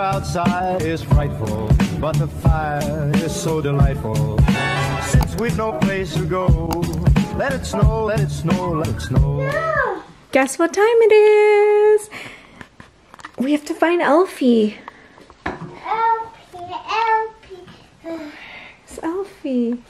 outside is frightful, but the fire is so delightful. Since we've no place to go, let it snow, let it snow, let it snow. Yeah. Guess what time it is? We have to find Elfie. Elfie, Elfie. It's Elfie.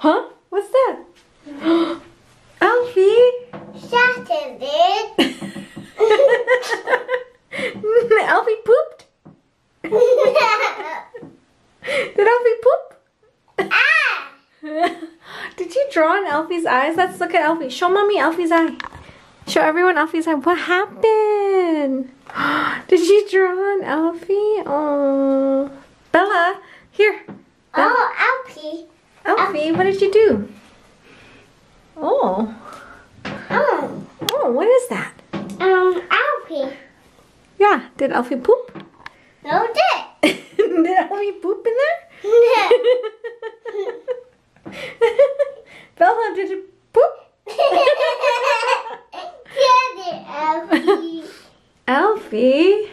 Huh? What's that? Elfie? Shut it, bitch. Elfie pooped? Did Elfie poop? Ah! Did you draw on Elfie's eyes? Let's look at Elfie. Show mommy Elfie's eye. Show everyone Elfie's eye. What happened? Did you draw on Elfie? Oh, Bella, here. Bella. Oh, Elfie. Elfie, what did you do? Oh. Oh. Oh, what is that? Elfie. Yeah. Did Elfie poop? No, did. Did Elfie poop in there? No. Bella, did you poop? Elfie. Elfie?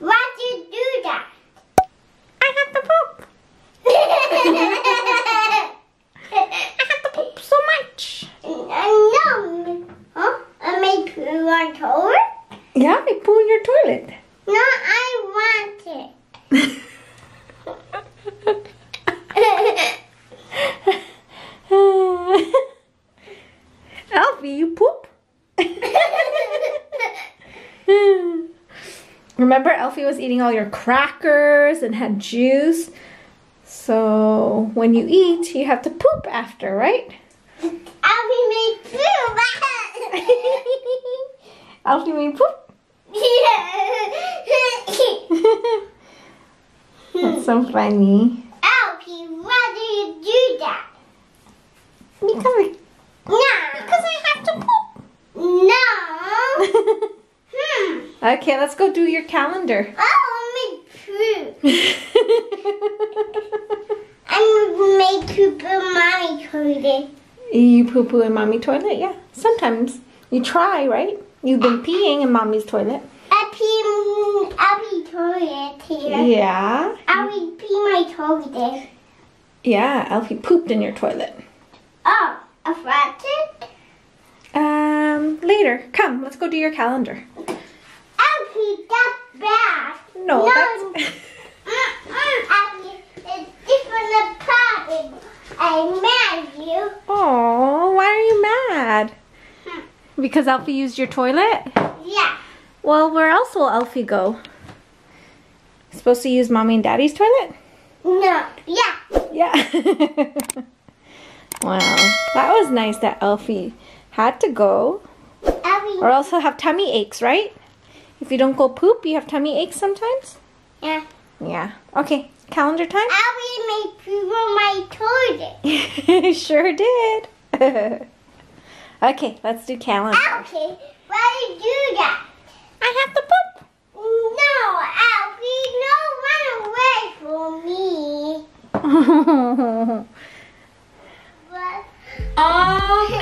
Why'd you do that? I have to poop. I have to poop so much. No. Huh? I may poo in your toilet? Yeah, I poo in your toilet. No, I want it. Elfie, you poop? Remember, Elfie was eating all your crackers and had juice. So when you eat, you have to poop after, right? Elfie made poop. Elfie made poop? Yeah. That's so funny. Elfie, why do you do that? Because I have to poop. No. Okay, let's go do your calendar. I want to make poop. I make poop in mommy toilet. You poo-poo in mommy toilet? Yeah. Sometimes. You try, right? You've been peeing in mommy's toilet. I pee toilet here. Yeah. Elfie pee my toilet. Yeah, Elfie pooped in your toilet. Oh, I forgot it? Later. Come, let's go do your calendar. Elfie, that's bad. No, that's... Elfie, it's different apartment. I'm mad at you. Oh, why are you mad? Because Elfie used your toilet? Yeah. Well, where else will Elfie go? Supposed to use mommy and daddy's toilet? No. Yeah. Yeah. Wow. That was nice that Elfie had to go. Elfie. Or else he'll have tummy aches, right? If you don't go poop, you have tummy aches sometimes? Yeah. Yeah. Okay. Calendar time? Elfie made poop on my toilet. Sure did. Okay. Let's do calendar. Okay. Why do you do that? I have to poop. No, Elfie, don't run away from me.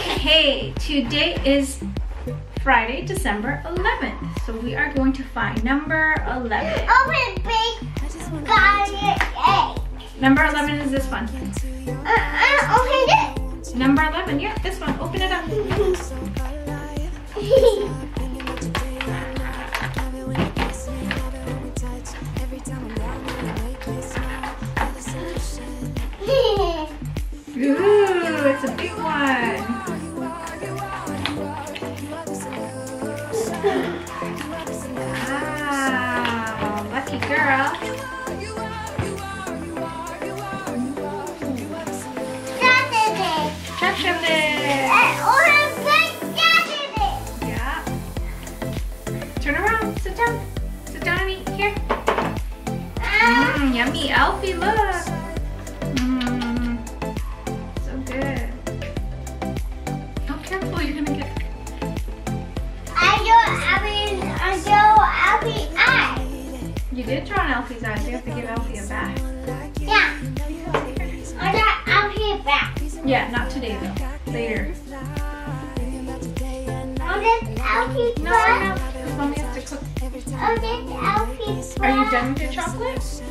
Okay, today is Friday, December 11th. So we are going to find number 11. Open big fire egg. Number 11 is this one. Open it. Number 11, yeah, this one. Open it up. Ooh, it's a big one. Wow, lucky girl. Saturday. Saturday. Oh, good Saturday. Yeah. Turn around, sit down. Sit down and eat. Here. Yummy, Elfie, look. did draw on Elfie's eyes. You have to give Elfie a bath. Yeah. I got Elfie a bath. Yeah, not today though. Later. I'll get Elfie bath. No, because Mommy has to cook. I'll get Elfie bath. Are you done with your chocolate?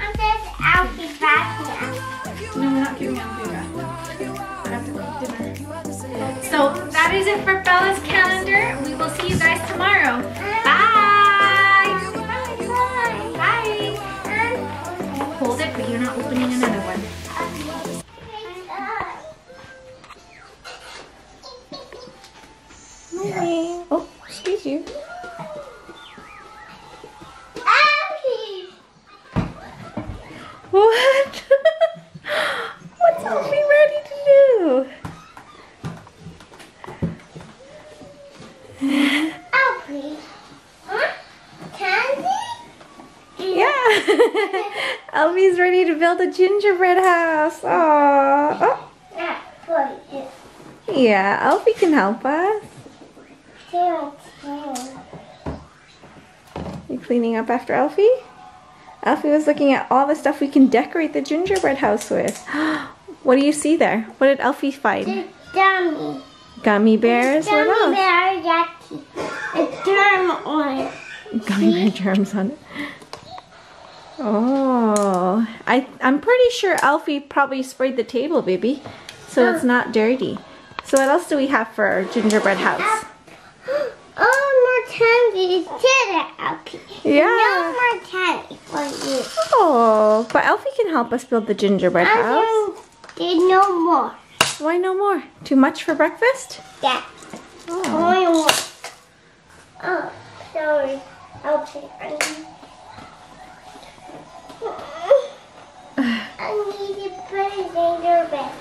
I'll get Elfie bath. No, we're not giving Elfie a bath. We have to cook dinner. So that is it for Bella's calendar. We will see you guys tomorrow. Bye. Bye. Bye. Hold it, but you're not opening another one. Yeah. Oh, excuse you. What? What's Elfie ready to do? Elfie, huh? Candy? Yeah. Elfie's ready to build a gingerbread house. Aww. Oh. Yeah, Elfie can help us. You cleaning up after Elfie? Elfie was looking at all the stuff we can decorate the gingerbread house with. What do you see there? What did Elfie find? Dummy. Gummy bears, what else? Gummy bear, yucky. A germ on it. Gummy bear germs on it. Oh, I'm pretty sure Elfie probably sprayed the table, baby. So it's not dirty. So what else do we have for our gingerbread house? Oh, more candy. Elfie. Yeah. No more candy for you. Oh, but Elfie can help us build the gingerbread house. There's no more. Why no more? Too much for breakfast? Yeah. Oh, oh sorry. Okay. I need to put a gingerbread.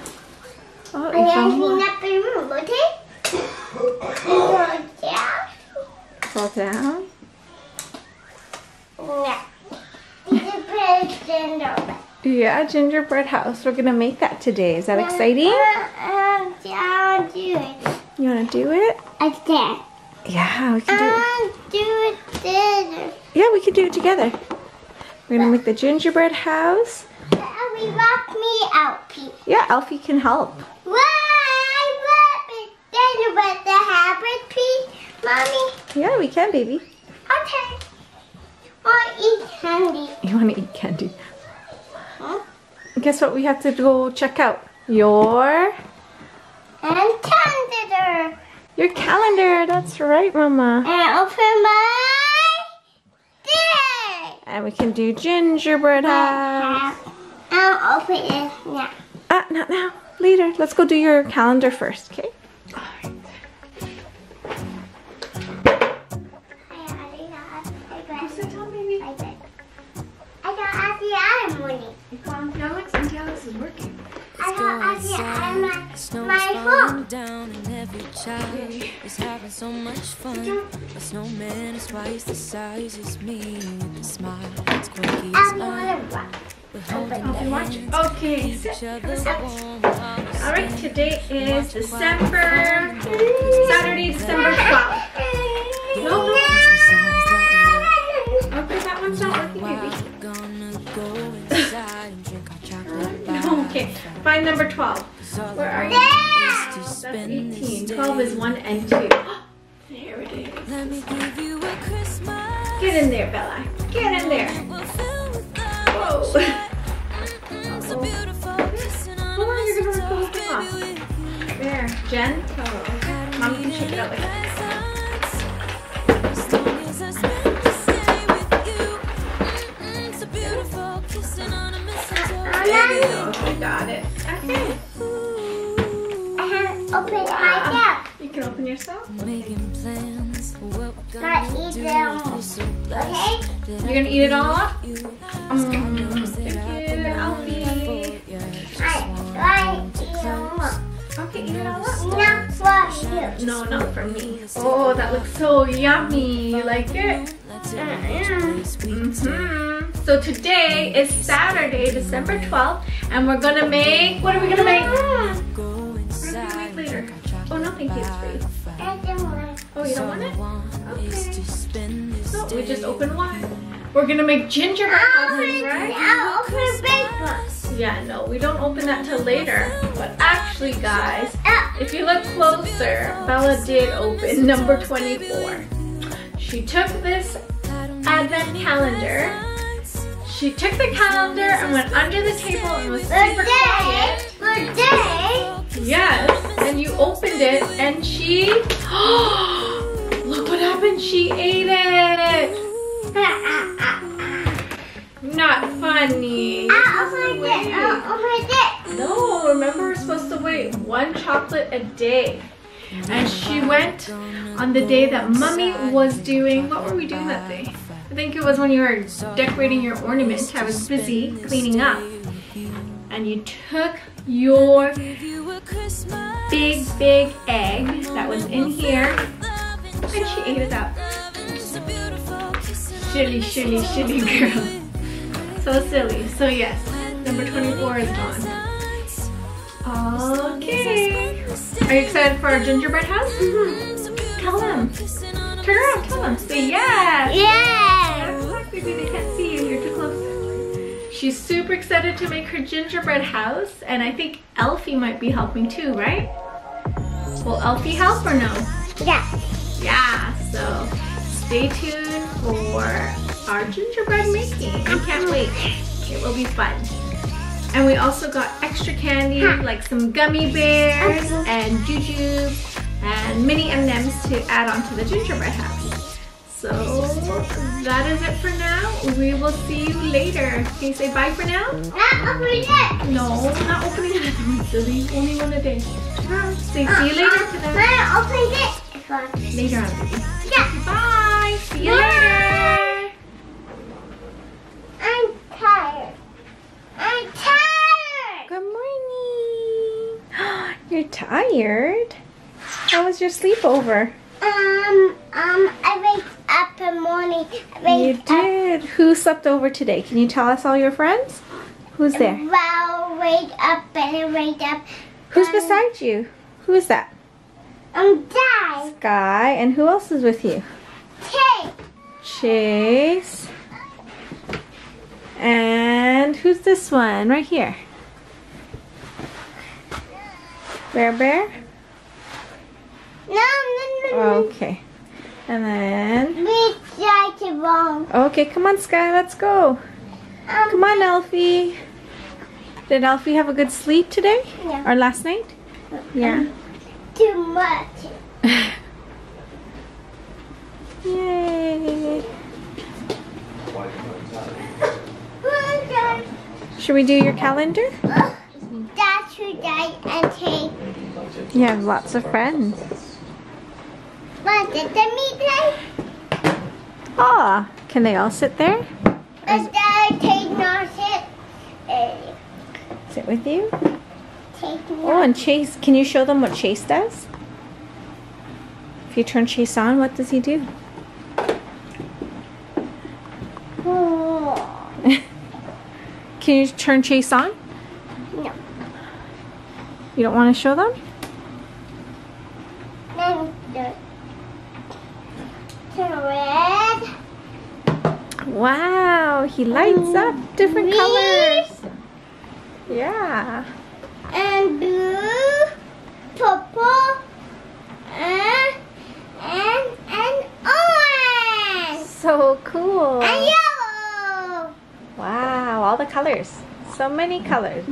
Oh, and I clean up the room, okay? Fall down? No. Gingerbread gingerbread. Yeah, gingerbread house. We're gonna make that today. Is that exciting? I'll do it. You wanna do it? I can. Yeah, we can do it. I'll do it together. Yeah, we can do it together. We're gonna make the gingerbread house. Elfie, wrap me, Elfie. Yeah, Elfie can help. Why wrap it? Gingerbread the habit, please, Mommy. Yeah, we can, baby. Okay. I'll eat candy. You wanna eat candy? Guess what we have to go check out? Your calendar. Your calendar, that's right, Mama. And open my day. And we can do gingerbread house. I'll open it now. Not now. Later. Let's go do your calendar first, okay? Alright. Alex is working. I got my phone. Down and every child is having so much fun. A snowman is twice the size as me with a smile. It's quirky as okay, alright, today is Saturday, December 12th. No. Okay, that one's not working, baby. Okay, find number 12. Where are you? Yeah. Oh, that's 18. 12 is 1 and 2. There it is. Let me give you a Christmas. Get in there, Bella. Get in there. Whoa. How long are you going to hold it off? There. Jen? Oh. Mom can shake it out like that. Got it. Okay. Open it myself. You can open yourself. Making plans. Eat them. Okay. You're gonna eat it all up? Thank you, Elfie. Okay, eat it all up. Not for you. No, not for me. Oh, that looks so yummy. You like it? So today is Saturday, December 12th, and we're gonna make. What are we gonna make? What are we gonna make later? Oh, no, thank you, it's free. Oh, you don't want it? Okay. So we just open one. We're gonna make gingerbread houses, right? I'll open a bake box. Yeah, no, we don't open that till later. But actually, guys, if you look closer, Bella did open number 24. She took this advent calendar. She took the calendar and went under the table and was super quiet. Yes, and you opened it and she, look what happened, she ate it. Not funny. I'll open it. No, remember we're supposed to wait one chocolate a day. And she went on the day that Mummy was doing, what were we doing that day? I think it was when you were decorating your ornament. I was busy cleaning up. And you took your big egg that was in here and she ate it up. Silly, silly, silly girl. So silly. So yes, number 24 is gone. Okay. Are you excited for our gingerbread house? Mm-hmm. Tell them. Turn around, tell them. Say yes. Yeah. Maybe they can't see you. You're too close. She's super excited to make her gingerbread house, and I think Elfie might be helping too, right? Will Elfie help or no? Yeah. Yeah, so stay tuned for our gingerbread making. We can't wait. It will be fun. And we also got extra candy, like some gummy bears and jujubes and mini M&Ms to add on to the gingerbread house. So that is it for now. We will see you later. Can you say bye for now? Not opening it. No, not opening it. Silly. Only one a day. Say see you later to them. Not opening it. Later on, baby. Yeah. Bye. See you later. I'm tired. I'm tired. Good morning. You're tired? How was your sleepover? I wake up in the morning. You did. Who slept over today? Can you tell us all your friends? Who's there? Well, wake up. Who's beside you? Who is that? Sky. Sky. And who else is with you? Chase. Chase. And who's this one right here? Bear? No. Okay. And then... We tried to roll. Okay, come on, Sky, let's go. Come on, Elfie. Did Elfie have a good sleep today? Yeah. Or last night? Yeah. Too much. Yay. Should we do your calendar? That's who died and take. You have lots of friends. Ah, oh, can they all sit there? Sit with you? Oh, and Chase, can you show them what Chase does? If you turn Chase on, what does he do? Can you turn Chase on? No. You don't want to show them? No. Red. Wow, he lights up different colors. Yeah. And blue, purple, and orange. So cool. And yellow. Wow, all the colors. So many colors.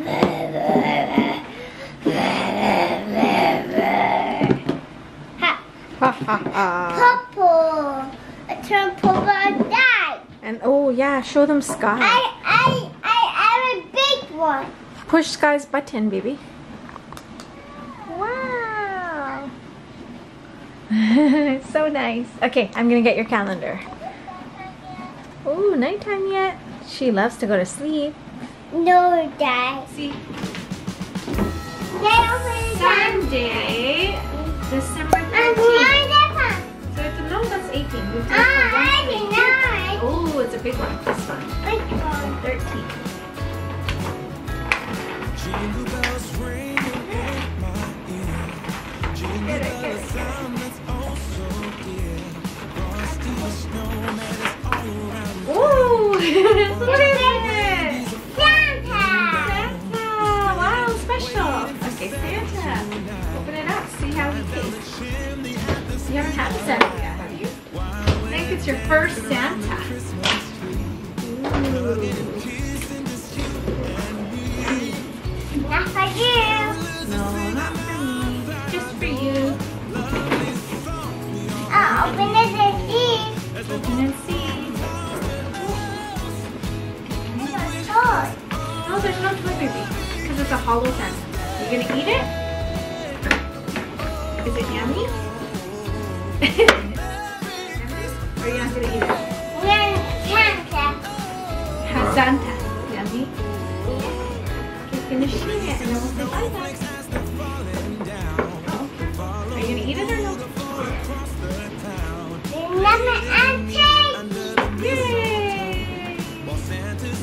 Purple. I turned purple and died. And oh yeah, show them Sky. I have a big one. Push Sky's button, baby. Wow. So nice. Okay, I'm gonna get your calendar. Oh, nighttime yet? She loves to go to sleep. No, Dad. See. Sunday. December 13th. So it's a, no, that's 18. We've done it. Oh, it's a big one. This one. Big one. 13. Ooh. What is it? Santa! Santa! Wow, special! Okay, Santa. Open it up, see how it tastes. You haven't had Santa yet, have you? I think it's your first Santa. Ooh. Not for you! No, not for me. Just for you. I'll open it and see. Open and see. No, there's no toy baby, because it's a hollow Santa. Are you gonna eat it? Is it yummy? Or are you not gonna eat it? Santa. Santa. Yummy? Okay, finish eating it and then we'll say bye bye. Oh, okay. Are you gonna eat it or no?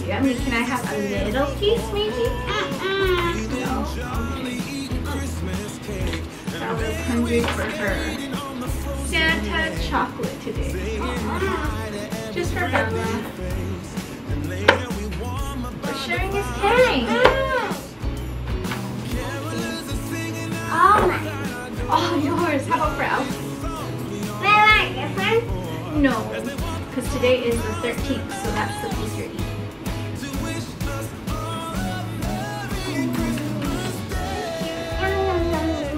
Yummy, can I have a little piece maybe? No. That was hungry for her. Santa chocolate today. Just for Bella. We're sharing his cake. Oh my. All yours. How about for Elfie? May I like this one? No. Because today is the 13th, so that's the piece you're eating.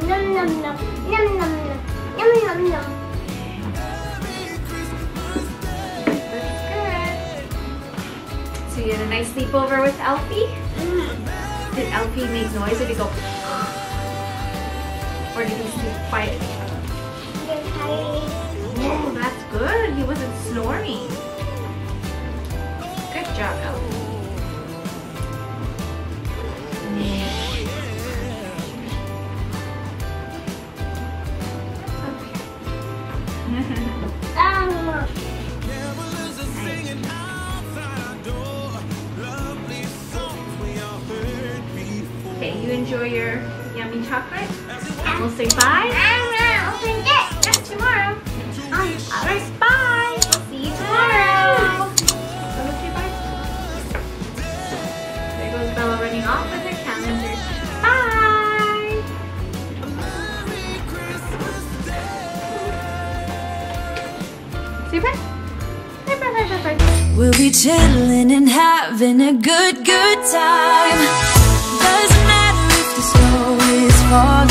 Yum, yum, yum. Looks good. So you had a nice sleepover with Elfie? Mm. Did Elfie make noise? Did he go? Or did he sleep quietly? Oh, that's good. He wasn't snoring. Good job, Elfie. Yeah. Okay, you enjoy your yummy chocolate. We'll say bye. I'm going to open it. That's tomorrow. Alright, bye. We'll see you tomorrow. Bye. Okay, bye. There goes Bella running off with her calendar. Bye. We'll be chilling and having a good time. Doesn't matter if the snow is falling.